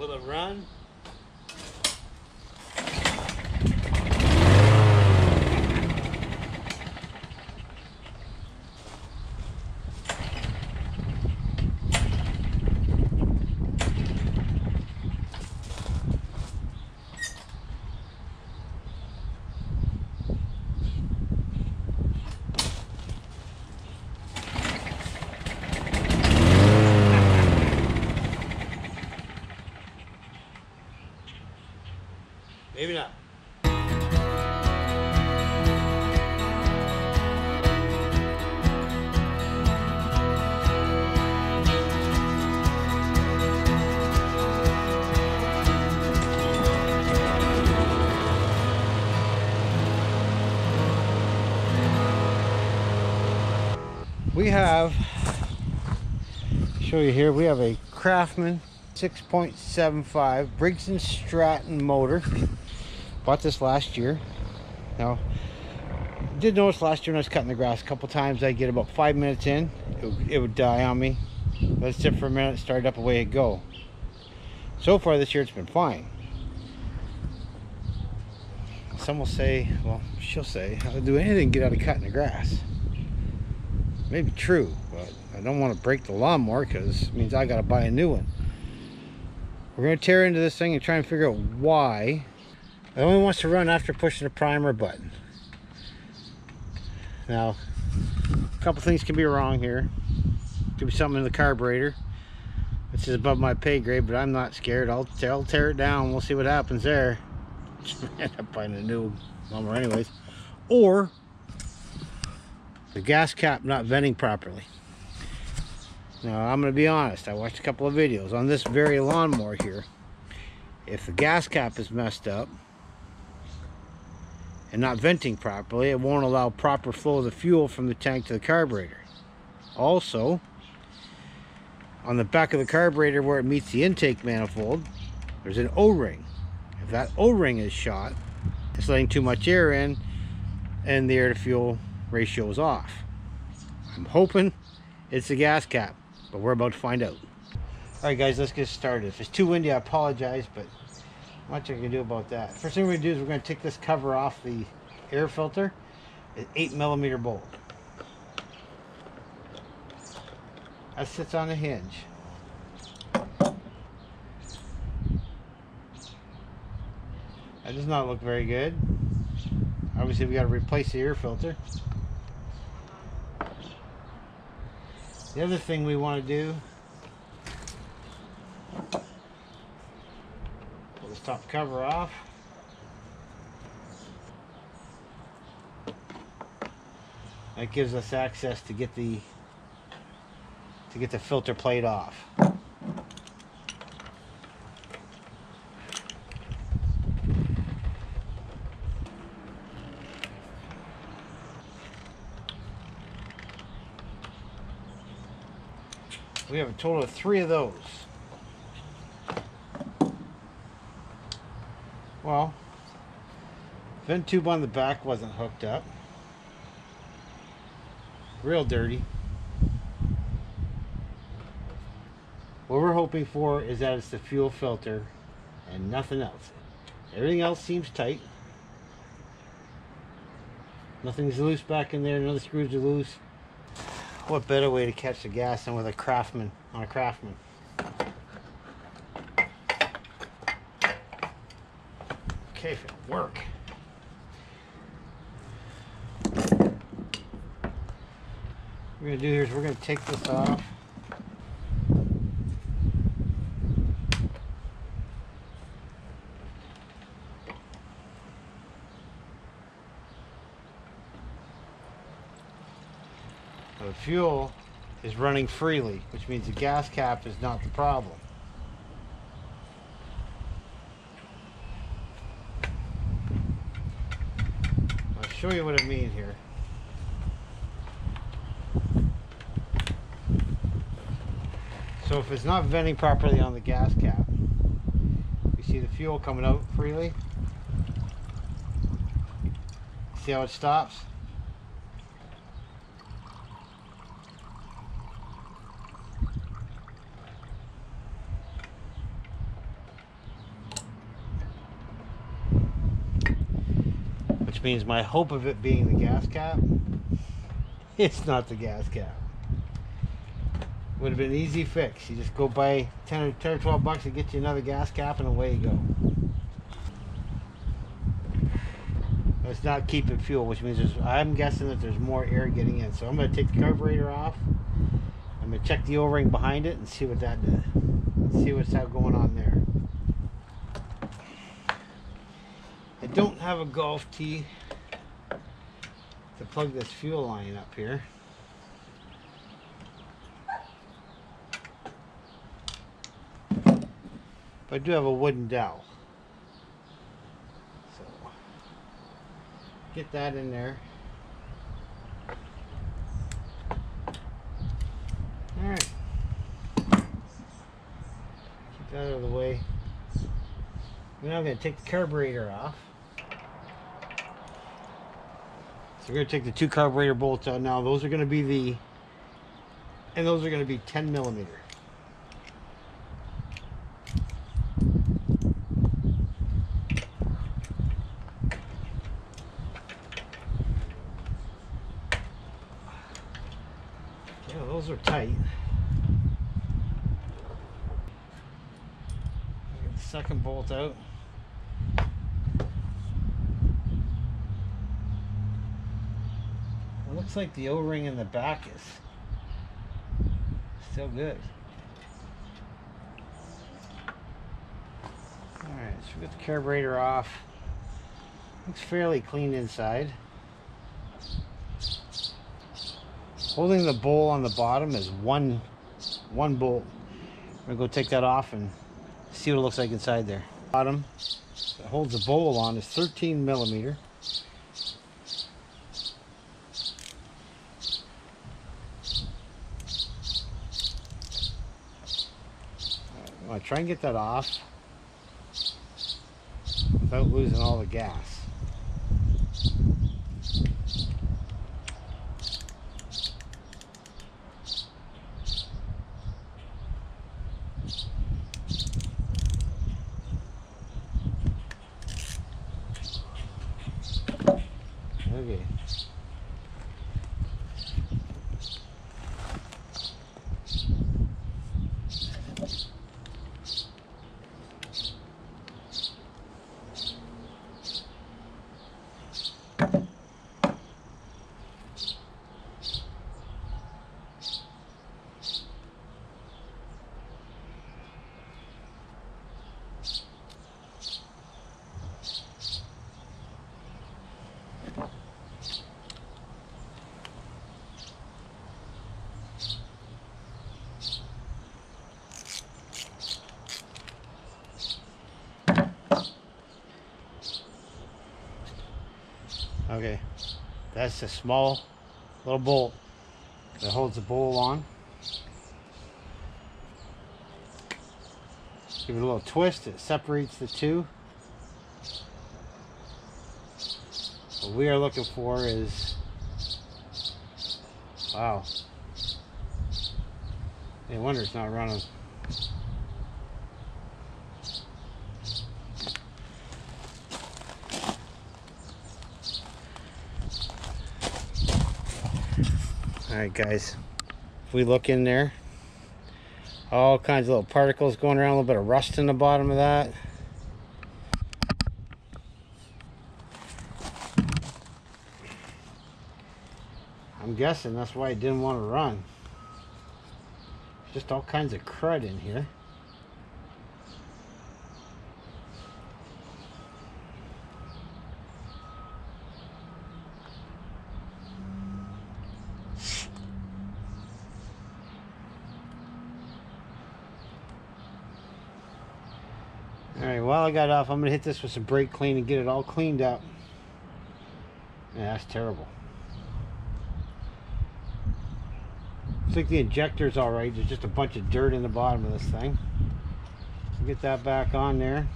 with a run. Maybe not. We have, show you here, we have a Craftsman 6.75 Briggs and Stratton motor. Bought this last year. Now, did notice last year when I was cutting the grass a couple times, I'd get about 5 minutes in, it would die on me. Let it sit for a minute, start it up, away it go. So far this year, it's been fine. Some will say, well, she'll say, I'll do anything to get out of cutting the grass. Maybe true, but I don't want to break the lawnmower because it means I got to buy a new one. We're going to tear into this thing and try and figure out why. It only wants to run after pushing the primer button. Now, a couple things can be wrong here. Could be something in the carburetor, which is above my pay grade, but I'm not scared. I'll tear it down. We'll see what happens there. Just end up buying a new lawnmower anyways. Or the gas cap not venting properly. Now, I'm going to be honest. I watched a couple of videos on this very lawnmower here. If the gas cap is messed up and not venting properly, it won't allow proper flow of the fuel from the tank to the carburetor. Also, on the back of the carburetor where it meets the intake manifold, there's an O-ring. If that O-ring is shot, it's letting too much air in and the air to fuel ratio is off. I'm hoping it's the gas cap, but we're about to find out. Alright guys, let's get started. If it's too windy, I apologize, but much I can do about that. First thing we're going to do is we're going to take this cover off the air filter. An 8 millimeter bolt. That sits on a hinge. That does not look very good. Obviously we got to replace the air filter. The other thing we want to do, top cover off. That gives us access to get the filter plate off. We have a total of 3 of those. Well, vent tube on the back wasn't hooked up. Real dirty. What we're hoping for is that it's the fuel filter and nothing else. Everything else seems tight. Nothing's loose back in there, none of the screws are loose. What better way to catch the gas than with a Craftsman on a Craftsman? Okay, if it'll work. What we're going to do here is we're going to take this off. The fuel is running freely, which means the gas cap is not the problem. Show you what I mean here. So if it's not venting properly on the gas cap, you see the fuel coming out freely. See how it stops? which means my hope of it being the gas cap, it's not the gas cap. Would have been an easy fix. You just go buy 10 or 12 bucks and get you another gas cap and away you go. It's not keeping fuel, which means I'm guessing that there's more air getting in. So I'm going to take the carburetor off. I'm going to check the O-ring behind it and see what that did. See what's going on there. I don't have a golf tee to plug this fuel line up here. But I do have a wooden dowel. So get that in there. Alright. Keep that out of the way. Now I'm going to take the carburetor off. So we're going to take the two carburetor bolts out now. Those are going to be those are going to be 10 millimeter. Are tight. Get the second bolt out. It looks like the O-ring in the back is still good. Alright, so we got the carburetor off. Looks fairly clean inside. Holding the bowl on the bottom is one bolt. We're gonna go take that off and see what it looks like inside there. Bottom that holds the bowl on is 13 millimeter. I'm gonna try and get that off without losing all the gas. Okay, that's a small little bolt that holds the bowl on. Give it a little twist, it separates the two. What we are looking for is, wow, no wonder it's not running. Alright guys, if we look in there, all kinds of little particles going around, a little bit of rust in the bottom of that. I'm guessing that's why it didn't want to run. Just all kinds of crud in here. Alright, while I got off, I'm going to hit this with some brake clean and get it all cleaned up. Yeah, that's terrible. Looks like the injector's alright. There's just a bunch of dirt in the bottom of this thing. So get that back on there.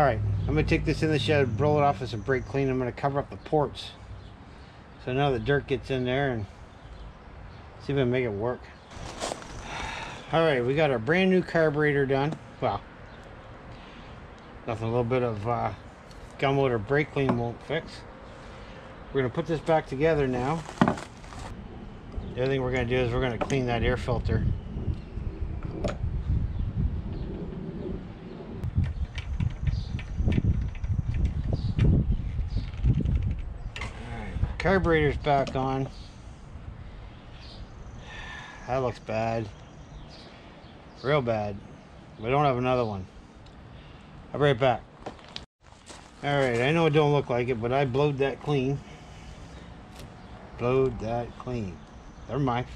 Alright, I'm going to take this in the shed, roll it off with some brake clean. I'm going to cover up the ports. So now the dirt gets in there and see if we can make it work. Alright, we got our brand new carburetor done. Well, nothing a little bit of gum or brake clean won't fix. We're going to put this back together now. The other thing we're going to do is we're going to clean that air filter. Carburetor's back on. That looks bad. Real bad. We don't have another one. I'll be right back. Alright, I know it don't look like it, but I blowed that clean. Blowed that clean. Never mind.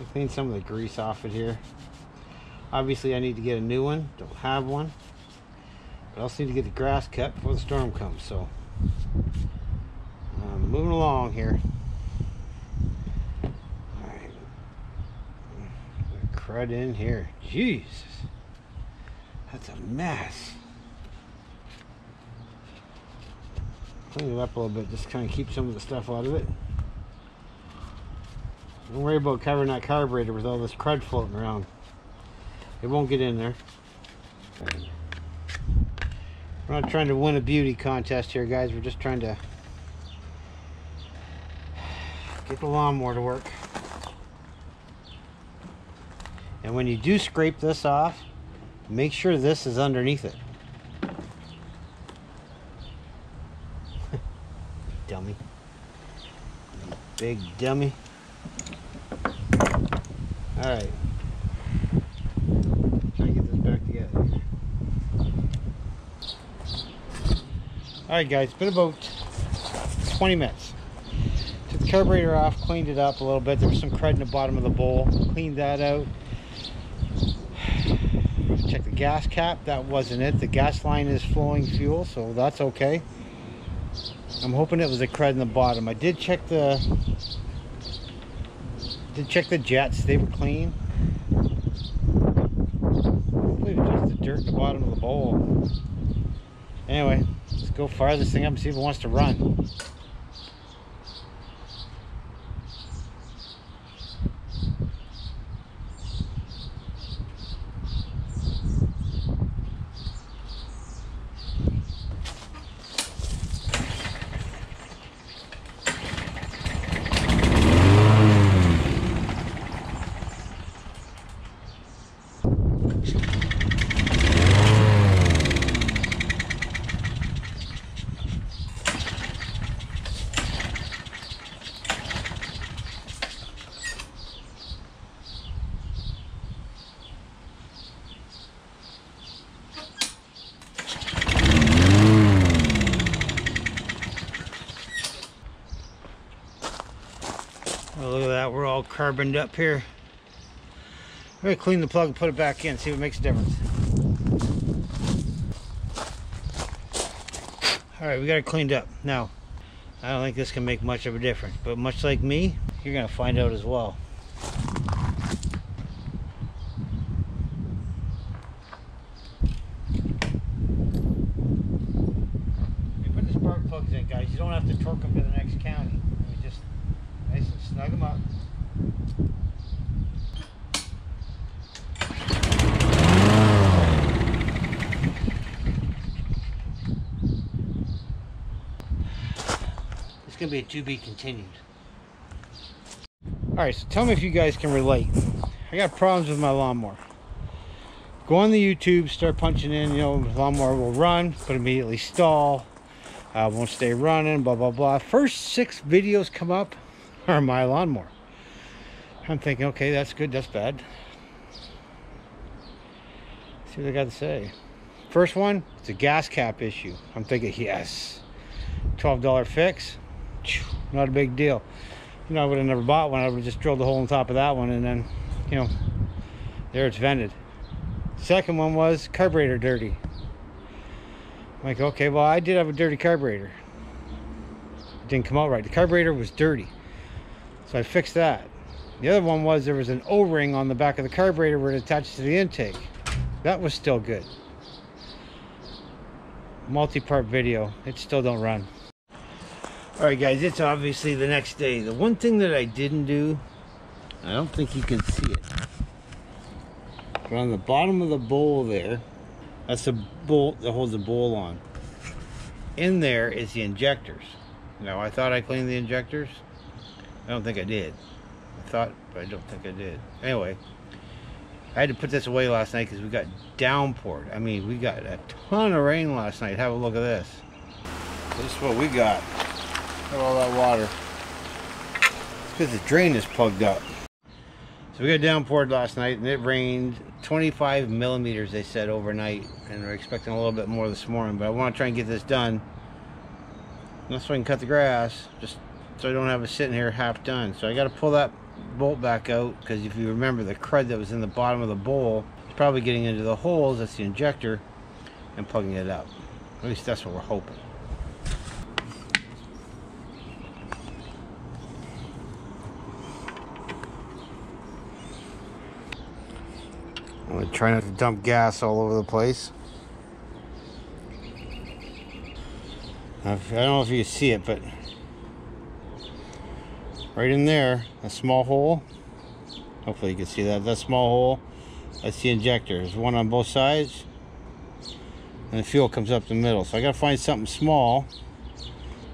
I cleaned some of the grease off it here. Obviously I need to get a new one. Don't have one. But I also need to get the grass cut before the storm comes, so moving along here. All right, crud in here. Jesus, that's a mess. Clean it up a little bit, just kind of keep some of the stuff out of it. Don't worry about covering that carburetor with all this crud floating around. It won't get in there. We're not trying to win a beauty contest here, guys. We're just trying to get the lawnmower to work. And when you do scrape this off, make sure this is underneath it. Dummy. Big dummy. Alright. Try to get this back together. Alright guys, it's been about 20 minutes. Carburetor off, cleaned it up a little bit. There was some crud in the bottom of the bowl, cleaned that out. Check the gas cap, that wasn't it. The gas line is flowing fuel, so that's okay. I'm hoping it was the crud in the bottom. I did check the jets, they were clean. I believe it was just the dirt in the bottom of the bowl. Anyway, let's go fire this thing up and see if it wants to run. All carboned up here. I'm gonna clean the plug and put it back in, see what makes a difference. All right, we got it cleaned up. Now, I don't think this can make much of a difference, but much like me, you're gonna find out as well. You put the spark plugs in, guys. You don't have to torque them to the next county. I mean, just nice and snug them up. It's gonna be a to be continued. All right, so tell me if you guys can relate. I got problems with my lawnmower. Go on the YouTube, start punching in, you know, lawnmower will run but immediately stall, won't stay running, blah blah blah. First 6 videos come up are my lawnmower. I'm thinking, okay, that's good, that's bad. Let's see what I got to say. First one, it's a gas cap issue. I'm thinking, yes, $12 fix, not a big deal. You know, I would have never bought one. I would have just drilled a hole on top of that one, and then, you know, there it's vented. Second one was carburetor dirty. I'm like, okay, well, I did have a dirty carburetor. It didn't come out right. The carburetor was dirty, so I fixed that. The other one was there was an O-ring on the back of the carburetor where it attaches to the intake. That was still good. multi-part video. It still don't run. Alright guys, it's obviously the next day. The one thing that I didn't do, I don't think you can see it, but on the bottom of the bowl there, that's the bolt that holds the bowl on. In there is the injectors. Now, I thought I cleaned the injectors. I don't think I did. I thought, but I don't think I did. Anyway, I had to put this away last night because we got downpoured. I mean, we got a ton of rain last night. Have a look at this. This is what we got. Look at all that water. It's because the drain is plugged up. So we got downpoured last night, and it rained 25 millimeters, they said, overnight. And we're expecting a little bit more this morning, but I want to try and get this done. Not so I can cut the grass, just so I don't have it sitting here half done. So I got to pull that bolt back out, because if you remember, the crud that was in the bottom of the bowl is probably getting into the holes, that's the injector, and plugging it up. At least that's what we're hoping. I'm going to try not to dump gas all over the place. I don't know if you see it, but right in there, a small hole. Hopefully you can see that. That small hole, that's the injector. There's one on both sides, and the fuel comes up the middle. So I got to find something small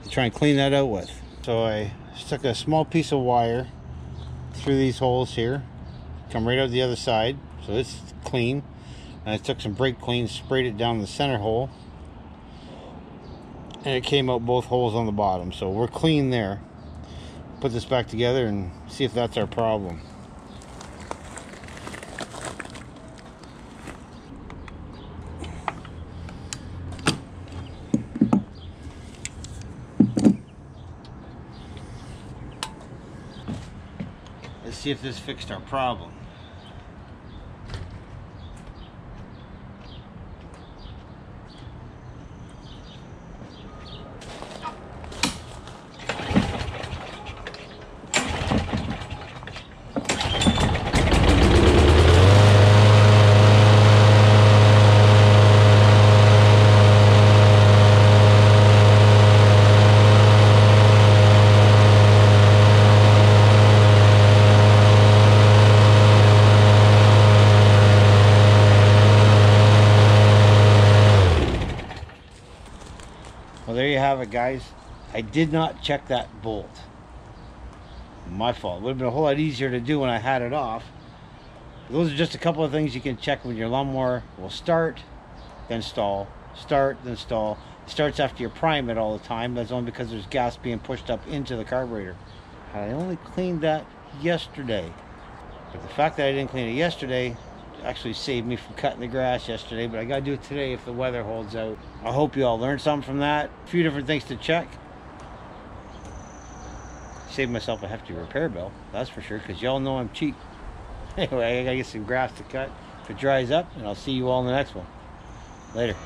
to try and clean that out with. So I stuck a small piece of wire through these holes here, come right out the other side. So this is clean. And I took some brake clean, sprayed it down the center hole, and it came out both holes on the bottom. So we're clean there. Put this back together and see if that's our problem. Let's see if this fixed our problem. Well, there you have it, guys. I did not check that bolt. My fault. It would have been a whole lot easier to do when I had it off. Those are just a couple of things you can check when your lawnmower will start, then stall, start, then stall. It starts after you prime it all the time. That's only because there's gas being pushed up into the carburetor. I only cleaned that yesterday. But the fact that I didn't clean it yesterday actually saved me from cutting the grass yesterday, but I gotta do it today if the weather holds out. I hope you all learned something from that. A few different things to check. Saved myself a hefty repair bill, that's for sure, because y'all know I'm cheap. Anyway, I gotta get some grass to cut if it dries up, and I'll see you all in the next one. Later.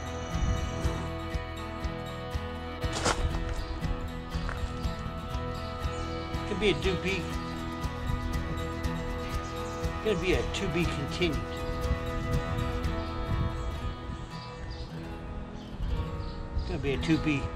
Could be a doobie. Could be a to be continued. It's going to be a 2B.